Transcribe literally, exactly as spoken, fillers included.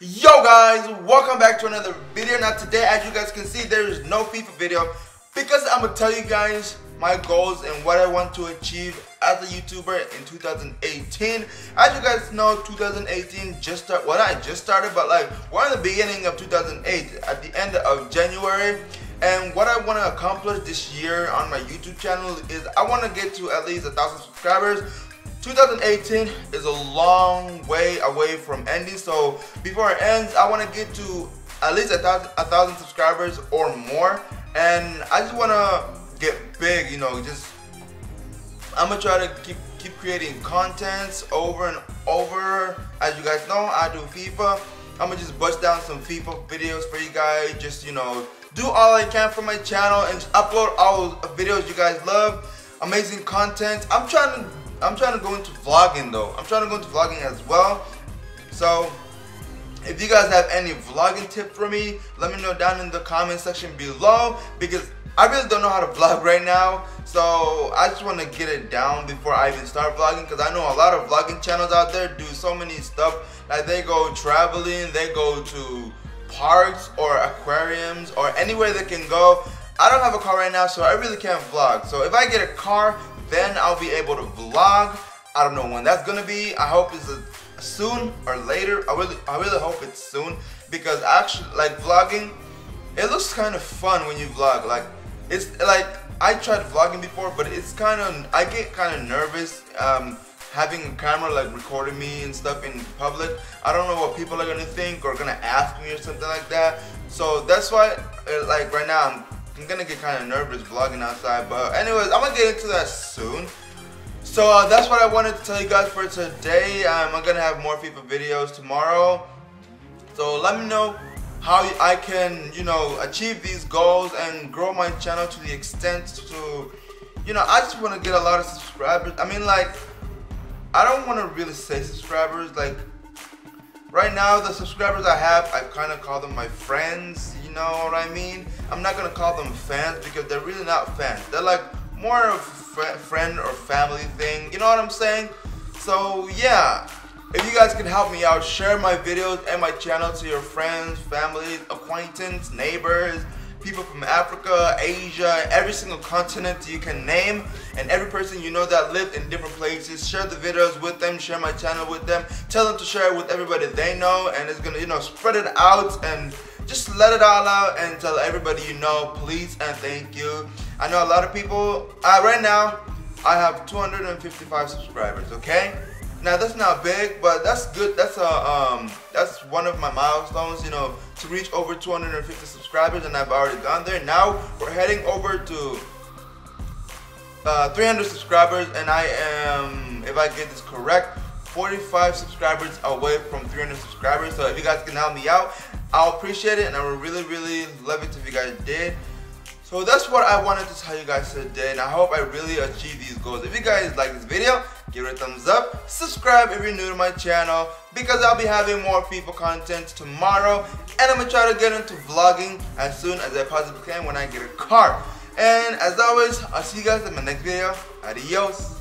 Yo guys, welcome back to another video. Now today, as you guys can see, there is no FIFA video because I'm gonna tell you guys my goals and what I want to achieve as a YouTuber in two thousand eighteen. As you guys know, two thousand eighteen just started, well not just started, but like we're in the beginning of two thousand eight, at the end of January. And what I want to accomplish this year on my YouTube channel is I want to get to at least a thousand subscribers. two thousand eighteen is a long way away from ending, so before it ends I want to get to at least a thousand, a thousand subscribers or more, and I just want to get big, you know. Just I'm gonna try to keep keep creating contents over and over. As you guys know, I do FIFA. I'm gonna just bust down some FIFA videos for you guys, just, you know, do all I can for my channel and upload all the videos you guys love, amazing content. I'm trying to I'm trying to go into vlogging though. I'm trying to go into vlogging as well. So if you guys have any vlogging tip for me, let me know down in the comment section below, because I really don't know how to vlog right now. So I just want to get it down before I even start vlogging, because I know a lot of vlogging channels out there do so many stuff. Like they go traveling, they go to parks or aquariums or anywhere they can go. I don't have a car right now, so I really can't vlog. So if I get a car, then I'll be able to vlog. I don't know when that's gonna be. I hope it's a, soon or later. I really, I really hope it's soon, because actually, like vlogging, it looks kind of fun when you vlog. Like it's like I tried vlogging before, but it's kind of I get kind of nervous um, having a camera like recording me and stuff in public. I don't know what people are gonna think or gonna ask me or something like that. So that's why, like right now, I'm. I'm gonna get kind of nervous vlogging outside, but anyways, I'm gonna get into that soon. So uh, that's what I wanted to tell you guys for today. Um, I'm gonna have more FIFA videos tomorrow. So let me know how I can, you know, achieve these goals and grow my channel to the extent to, you know, I just wanna get a lot of subscribers. I mean, like, I don't wanna really say subscribers. Like, right now, the subscribers I have, I kind of call them my friends, you know what I mean? I'm not going to call them fans, because they're really not fans. They're like more of a friend or family thing, you know what I'm saying? So yeah, if you guys can help me out, share my videos and my channel to your friends, family, acquaintance, neighbors, people from Africa, Asia, every single continent you can name, and every person you know that lived in different places. Share the videos with them, share my channel with them, tell them to share it with everybody they know, and it's gonna, you know, spread it out and just let it all out and tell everybody you know, please and thank you. I know a lot of people, uh, right now, I have two hundred fifty-five subscribers, okay? Now that's not big, but that's good. That's a um, that's one of my milestones, you know, to reach over two hundred fifty subscribers, and I've already gone there. Now we're heading over to uh, three hundred subscribers, and I am, if I get this correct, forty-five subscribers away from three hundred subscribers. So if you guys can help me out, I'll appreciate it, and I would really, really love it if you guys did. So that's what I wanted to tell you guys today, and I hope I really achieve these goals. If you guys like this video, give it a thumbs up. Subscribe if you're new to my channel, because I'll be having more FIFA content tomorrow, and I'm gonna try to get into vlogging as soon as I possibly can when I get a car. And as always, I'll see you guys in my next video. Adios.